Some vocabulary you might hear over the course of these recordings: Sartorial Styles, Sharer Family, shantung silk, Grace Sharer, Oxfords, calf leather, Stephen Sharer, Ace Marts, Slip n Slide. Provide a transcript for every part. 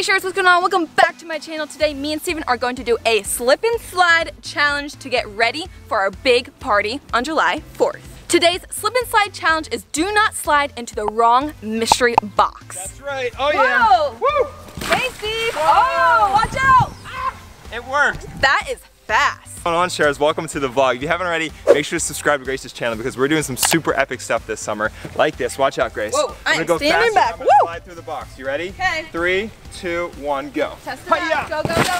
Hey Sharers, what's going on? Welcome back to my channel. Today, me and Stephen are going to do a slip and slide challenge to get ready for our big party on July 4th. Today's slip and slide challenge is do not slide into the wrong mystery box. That's right. Oh yeah. Whoa. Hey Steve. Whoa. Oh, watch out. Ah. It worked. That is fast. What's going on, Sharers? Welcome to the vlog. If you haven't already, make sure to subscribe to Grace's channel because we're doing some super epic stuff this summer. Like this. Watch out, Grace. Whoa, I'm gonna go fast. Back. I'm gonna slide through the box. You ready? Okay. 3, 2, 1, go. Test it out. Go, go, go, go.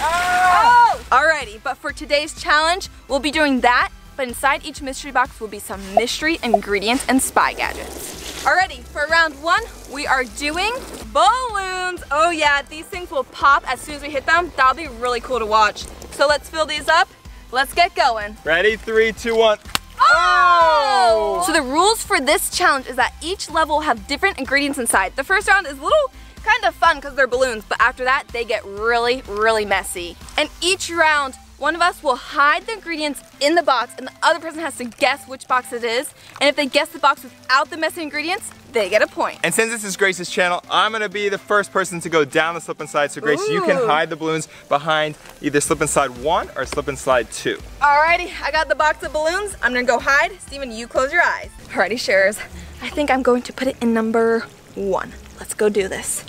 Oh. Alrighty, but for today's challenge, we'll be doing that. But inside each mystery box will be some mystery ingredients and spy gadgets. Alrighty, for round one, we are doing balloons. Oh yeah, these things will pop as soon as we hit them. That'll be really cool to watch. So let's fill these up. Let's get going. Ready? 3, 2, 1. Oh! So the rules for this challenge is that each level will have different ingredients inside. The first round is a little kind of fun because they're balloons, but after that, they get really, really messy. And each round, one of us will hide the ingredients in the box and the other person has to guess which box it is. And if they guess the box without the messy ingredients, they get a point. And since this is Grace's channel, I'm gonna be the first person to go down the slip and slide. So Grace, you can hide the balloons behind either slip and slide 1 or slip and slide 2. Alrighty, I got the box of balloons. I'm gonna go hide. Stephen, you close your eyes. Alrighty, Sharers. I think I'm going to put it in number 1. Let's go do this.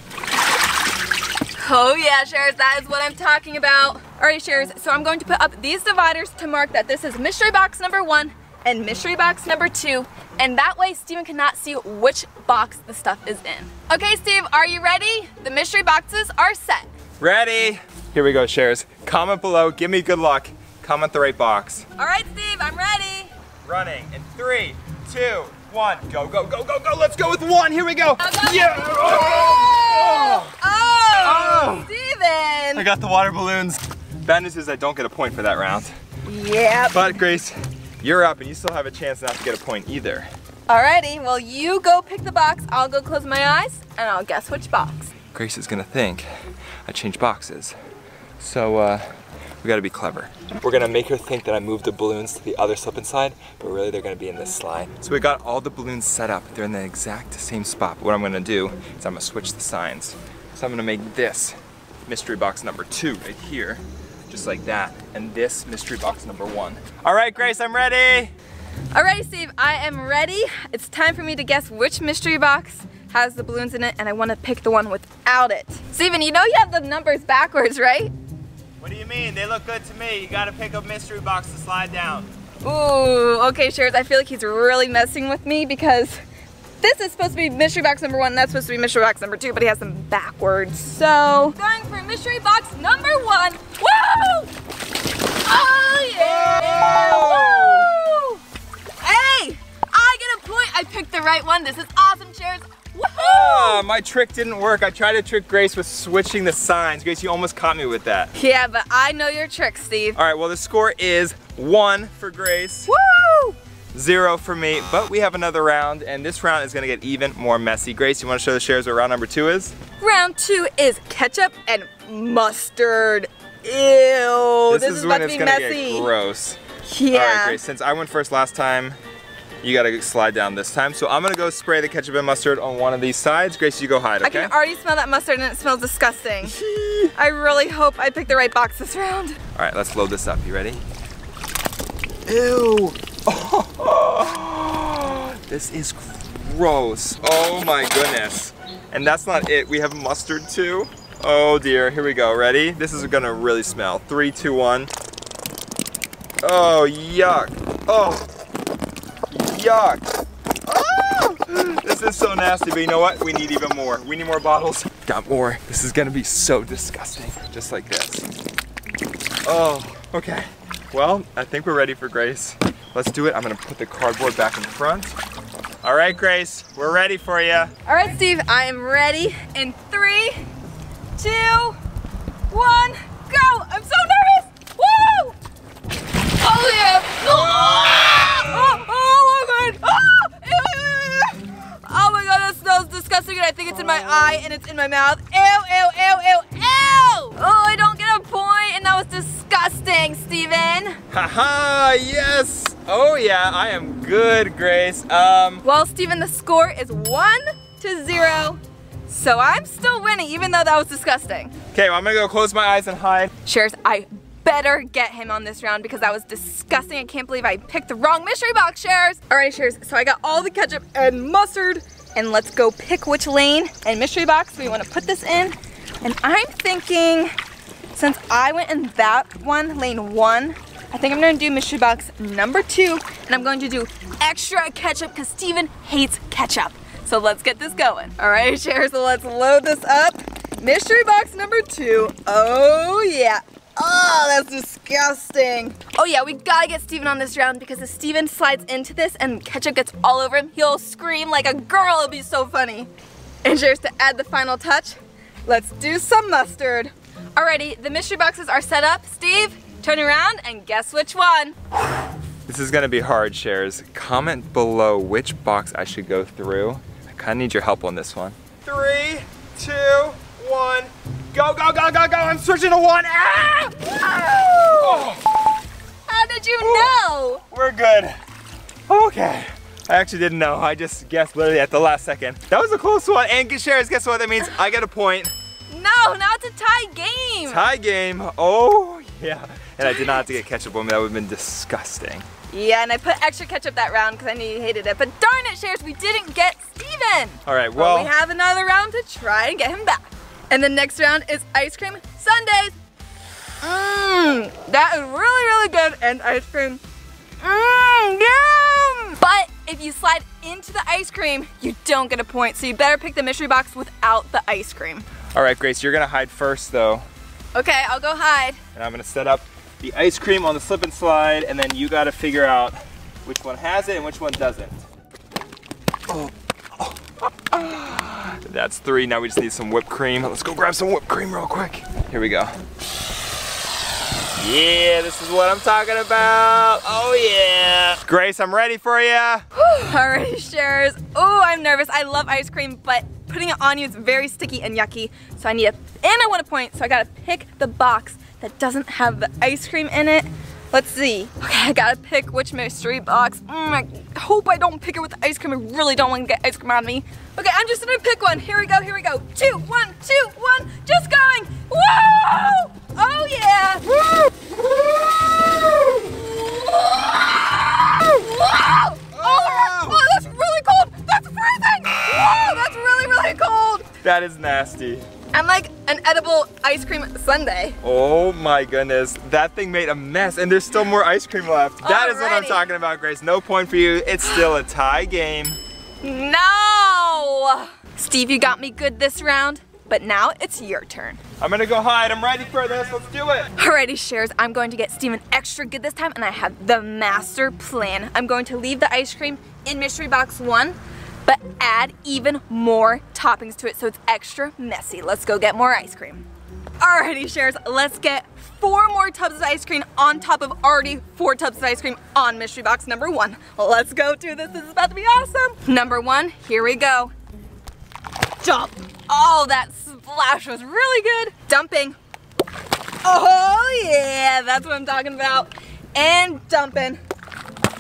Oh yeah, Sharers, that is what I'm talking about. Alright, Sharers, so I'm going to put up these dividers to mark that this is mystery box number 1 and mystery box number 2, and that way Stephen cannot see which box the stuff is in. Okay, Steve, are you ready? The mystery boxes are set. Ready. Here we go, Sharers. Comment below, give me good luck. Comment the right box. Alright, Steve, I'm ready. Running in 3, 2, 1, go, go, go, go, go. Let's go with 1, here we go. Yeah. Oh, Stephen. I got the water balloons. Bad news is I don't get a point for that round. Yeah. But Grace, you're up and you still have a chance not to get a point either. Alrighty, well you go pick the box, I'll go close my eyes, and I'll guess which box. Grace is gonna think I changed boxes. So we gotta be clever. We're gonna make her think that I moved the balloons to the other slip inside, but really they're gonna be in this slide. So we got all the balloons set up. They're in the exact same spot. But what I'm gonna do is I'm gonna switch the signs. So I'm gonna make this mystery box number 2 right here. Just like that, and this mystery box number 1. All right, Grace, I'm ready. All right, Steve, I am ready. It's time for me to guess which mystery box has the balloons in it, and I want to pick the one without it. Steven, you know you have the numbers backwards, right? What do you mean? They look good to me. You gotta pick a mystery box to slide down. Ooh, okay, Sharers, I feel like he's really messing with me because this is supposed to be mystery box number 1, that's supposed to be mystery box number 2, but he has them backwards, so. Going for mystery box number 1. Woo! Oh yeah! Whoa! Woo! Hey! I get a point! I picked the right one. This is awesome, Sharers. Woohoo! My trick didn't work. I tried to trick Grace with switching the signs. Grace, you almost caught me with that. Yeah, but I know your trick, Steve. Alright, well the score is 1 for Grace. Woo! 0 for me, but we have another round, and this round is gonna get even more messy. Grace, you wanna show the Sharers what round number 2 is? Round 2 is ketchup and mustard. Ew, this is about to be messy. Get gross. Yeah. All right, Grace, since I went first last time, you gotta slide down this time. So I'm gonna go spray the ketchup and mustard on one of these sides. Grace, you go hide, okay? I can already smell that mustard and it smells disgusting. I really hope I picked the right box this round. All right, let's load this up. You ready? Ew. Oh, this is gross. Oh my goodness. And that's not it. We have mustard too. Oh dear. Here we go. Ready? This is gonna really smell. 3, 2, 1. Oh yuck. Oh yuck. Oh, this is so nasty. But you know what? We need even more. We need more bottles. Got more. This is gonna be so disgusting. Just like this. Oh. Okay. Well, I think we're ready for Grace. Let's do it. I'm gonna put the cardboard back in front. All right, Grace, we're ready for you. All right, Steve, I am ready. In 3, 2, 1, go! I'm so nervous! Woo! Oh yeah! Oh, oh my god! Oh my god, that smells disgusting, and I think it's in my eye and it's in my mouth. Ew, ew, ew, ew, ew! Oh, I don't get a point, and that was disgusting, Stephen. Haha, yes! Oh yeah, I am good, Grace. Well, Stephen, the score is 1 to 0. So I'm still winning, even though that was disgusting. Okay, well, I'm gonna go close my eyes and hide. Sharer, I better get him on this round because that was disgusting. I can't believe I picked the wrong mystery box, Sharer. All right, Sharer, so I got all the ketchup and mustard, and let's go pick which lane and mystery box we want to put this in. And I'm thinking, since I went in that one, lane one, I think I'm gonna do mystery box number 2, and I'm going to do extra ketchup because Stephen hates ketchup. So let's get this going. All right, Sharer, so let's load this up. Mystery box number 2. Oh yeah. Oh, that's disgusting. Oh yeah, we gotta get Stephen on this round because if Stephen slides into this and ketchup gets all over him, he'll scream like a girl. It'll be so funny. And Sharer, to add the final touch, let's do some mustard. Alrighty, the mystery boxes are set up. Steve, turn around and guess which one. This is gonna be hard, Sharer. Comment below which box I should go through. I kinda need your help on this one. 3, 2, 1. Go, go, go, go, go! I'm searching a 1. Ah! Oh. How did you know? We're good. Okay. I actually didn't know. I just guessed literally at the last second. That was a close one. And Sharer, guess what? That means I get a point. No, now it's a tie game. Tie game. Oh yeah. And I did not have to get ketchup on me. That would have been disgusting. Yeah, and I put extra ketchup that round because I knew you hated it. But darn it, Sharer, we didn't get Stephen. All right, well, we have another round to try and get him back. And the next round is ice cream sundaes. Mmm, that is really, really good. And ice cream, mmm, yum. But if you slide into the ice cream, you don't get a point. So you better pick the mystery box without the ice cream. All right, Grace, you're gonna hide first though. Okay, I'll go hide. And I'm gonna set up the ice cream on the slip and slide, and then you gotta figure out which one has it and which one doesn't. Oh. Oh. That's 3, now we just need some whipped cream. Let's go grab some whipped cream real quick. Here we go. Yeah, this is what I'm talking about. Oh yeah. Grace, I'm ready for ya. All right, Sharer. Oh, I'm nervous. I love ice cream, but putting it on you is very sticky and yucky. So I need and I want a point, so I gotta pick the box that doesn't have the ice cream in it. Let's see. Okay, I gotta pick which mystery box. I hope I don't pick it with the ice cream. I really don't want to get ice cream on me. Okay, I'm just gonna pick one. Here we go, here we go. 2, 1, 2, 1. Just going. Whoa! Oh yeah! Woo! Woo! Whoa! Oh, that's really cold. That's freezing. Whoa, that's really, really cold. That is nasty. I'm like an edible ice cream sundae. Oh my goodness, that thing made a mess and there's still more ice cream left. That is what I'm talking about, Grace. No point for you, it's still a tie game. No! Steve, you got me good this round, but now it's your turn. I'm gonna go hide, I'm ready for this, let's do it. Alrighty, Sharer, I'm going to get Stephen extra good this time and I have the master plan. I'm going to leave the ice cream in mystery box 1, but add even more toppings to it so it's extra messy. Let's go get more ice cream. Alrighty, Sharer, let's get 4 more tubs of ice cream on top of already 4 tubs of ice cream on mystery box number 1. Let's go do this, this is about to be awesome. Number 1, here we go. Dump, oh that splash was really good. Dumping, oh yeah, that's what I'm talking about. And dumping.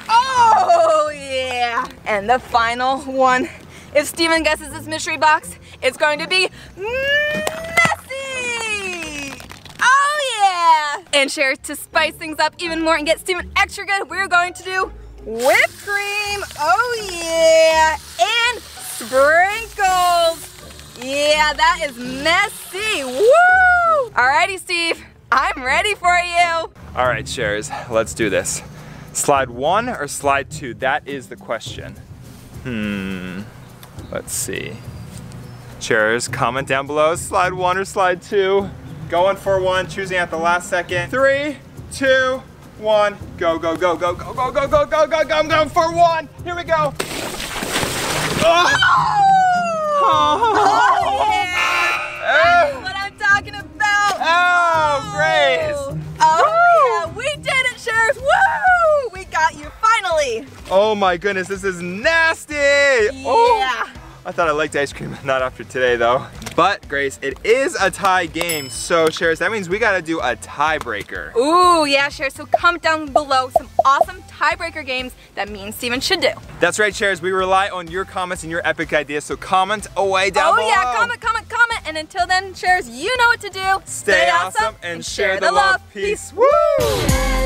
Oh yeah! And the final one. If Stephen guesses this mystery box, it's going to be messy! Oh yeah! And Sharer, to spice things up even more and get Stephen extra good, we're going to do whipped cream! Oh yeah! And sprinkles! Yeah, that is messy! Woo! Alrighty, Steve, I'm ready for you! Alright, Sharer, let's do this. Slide 1 or slide 2? That is the question. Let's see. Sharer, comment down below. Slide 1 or slide 2? Going for 1, choosing at the last second. 3, 2, 1. Go, go, go, go, go, go, go, go, go, go, go. I'm going for 1. Here we go. Oh yeah. That's what I'm talking about. Oh, Grace. Oh yeah, we did it, Sharer. Woo! You finally! Oh my goodness, this is nasty! Yeah! Oh, I thought I liked ice cream, not after today though. But Grace, it is a tie game. So Sharer, that means we gotta do a tiebreaker. Ooh, yeah, Sharer. So comment down below some awesome tiebreaker games that me and Stephen should do. That's right, Sharer. We rely on your comments and your epic ideas. So comment away down below. Oh yeah, comment. And until then, Sharer, you know what to do. Stay awesome and share the love. Peace. Woo!